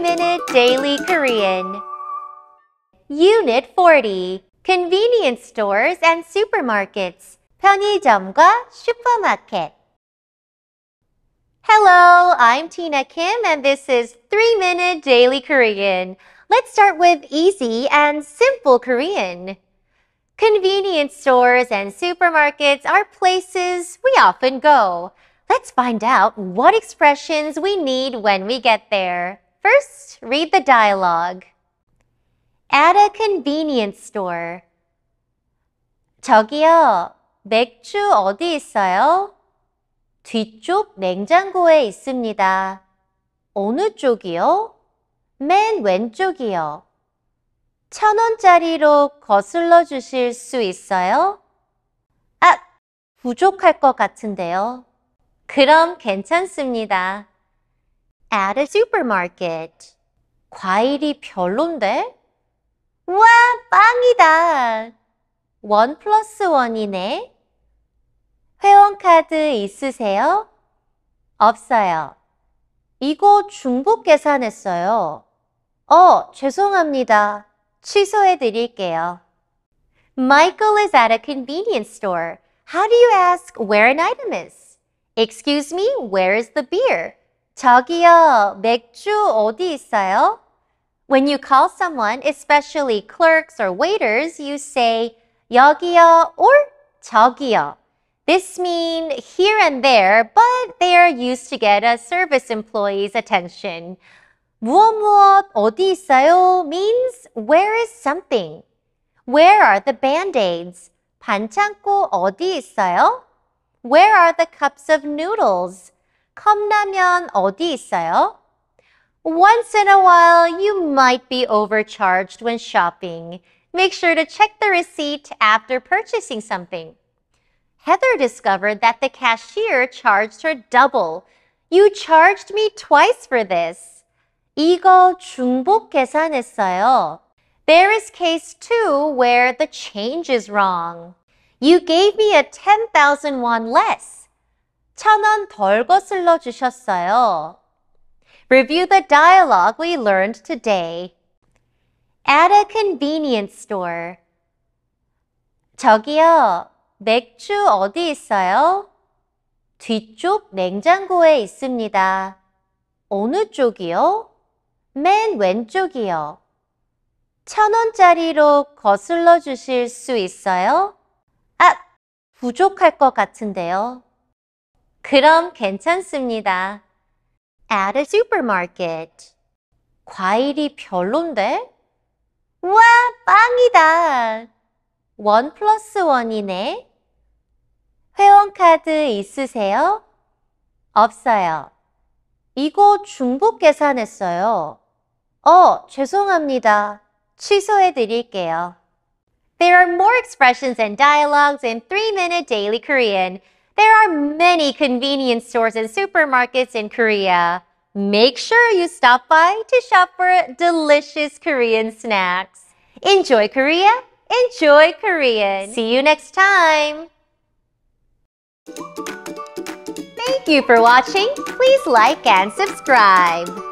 3-Minute Daily Korean. Unit 40. Convenience stores and supermarkets. 편의점과 슈퍼마켓. Hello, I'm Tina Kim and this is 3-Minute Daily Korean. Let's start with easy and simple Korean. Convenience stores and supermarkets are places we often go. Let's find out what expressions we need when we get there. First, read the dialogue. At a convenience store. 저기요, 맥주 어디 있어요? 뒤쪽 냉장고에 있습니다. 어느 쪽이요? 맨 왼쪽이요. 1,000원짜리로 거슬러 주실 수 있어요? 아, 부족할 것 같은데요. 그럼 괜찮습니다. At a supermarket. 과일이 별론데? 와, 빵이다. 1+1이네. 회원카드 있으세요? 없어요. 이거 중복 계산했어요. 죄송합니다. 취소해 드릴게요. Michael is at a convenience store. How do you ask where an item is? Excuse me, where is the beer? 저기요, 맥주 어디 있어요? When you call someone, especially clerks or waiters, you say 여기요 or 저기요. This means here and there, but they are used to get a service employee's attention. 무엇 어디 있어요 means where is something. Where are the band-aids? 반창고 어디 있어요? Where are the cups of noodles? 컵라면 어디 있어요? Once in a while, you might be overcharged when shopping. Make sure to check the receipt after purchasing something. Heather discovered that the cashier charged her double. You charged me twice for this. 이거 중복 계산했어요. There is case 2 where the change is wrong. You gave me a 10,000 won less. 1,000원 덜 거슬러 주셨어요. Review the dialogue we learned today. At a convenience store. 저기요, 맥주 어디 있어요? 뒤쪽 냉장고에 있습니다. 어느 쪽이요? 맨 왼쪽이요. 1,000원짜리로 거슬러 주실 수 있어요? 아, 부족할 것 같은데요. 그럼 괜찮습니다. At a supermarket. 과일이 별론데? 와, 빵이다. 1+1이네. 회원카드 있으세요? 없어요. 이거 중복 계산했어요. 죄송합니다. 취소해 드릴게요. There are more expressions and dialogues in 3-Minute Daily Korean. There are many convenience stores and supermarkets in Korea. Make sure you stop by to shop for delicious Korean snacks. Enjoy Korea! Enjoy Korean! See you next time! Thank you for watching. Please like and subscribe.